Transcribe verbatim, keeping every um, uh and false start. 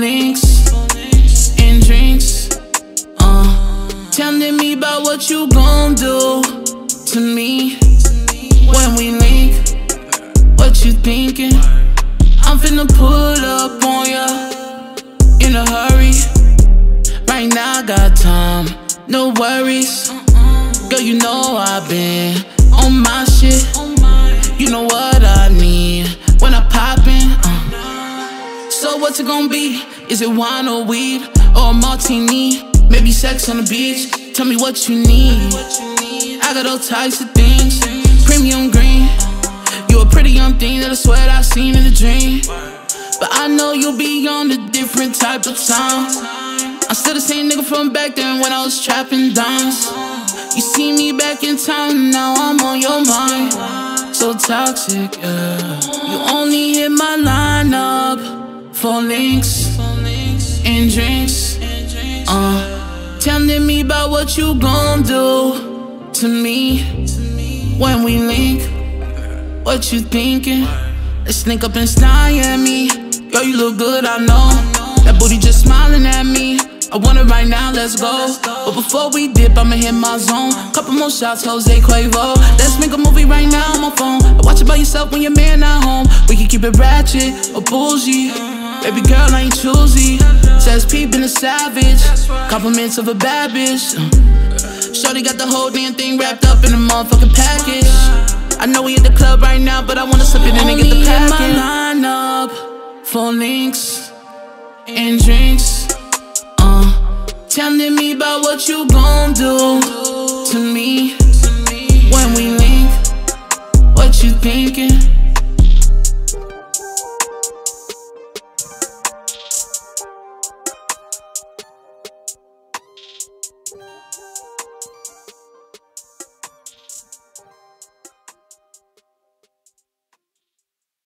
links and drinks. Uh, telling me about what you gon' do to me when we link. What you thinking? I'm finna pull up on ya in a hurry. Right now I got time, no worries. Girl, you know I've been on my shit. You know what I need when I poppin'. Uh. So what's it gon' be? Is it wine or weed or a martini? Maybe sex on the beach. Tell me what you need. I got all types of things. Premium green. You a pretty young thing that I swear I seen in a dream. But I know you'll be on a different type of time. I'm still the same nigga from back then when I was trapping dimes. You see me back in town, now I'm on your mind. So toxic, yeah. You only hit my line up for links and drinks. Uh, telling me about what you gon' do to me when we link. What you thinking? Let's link up and smile at me. Girl, you look good, I know. That booty just smiling at me. I want it right now, let's go. But before we dip, I'ma hit my zone. Couple more shots, Jose Cuervo. Let's make a movie right now on my phone. I watch it by yourself when your man not home. We can keep it ratchet or bougie. Baby girl, I ain't choosy. Says P been a savage. Compliments of a bad bitch. Shorty got the whole damn thing wrapped up in a motherfucking package. I know we at the club right now, but I wanna slip it in and get the package. Only hit my line up for links and drinks. Telling me about what you gon' do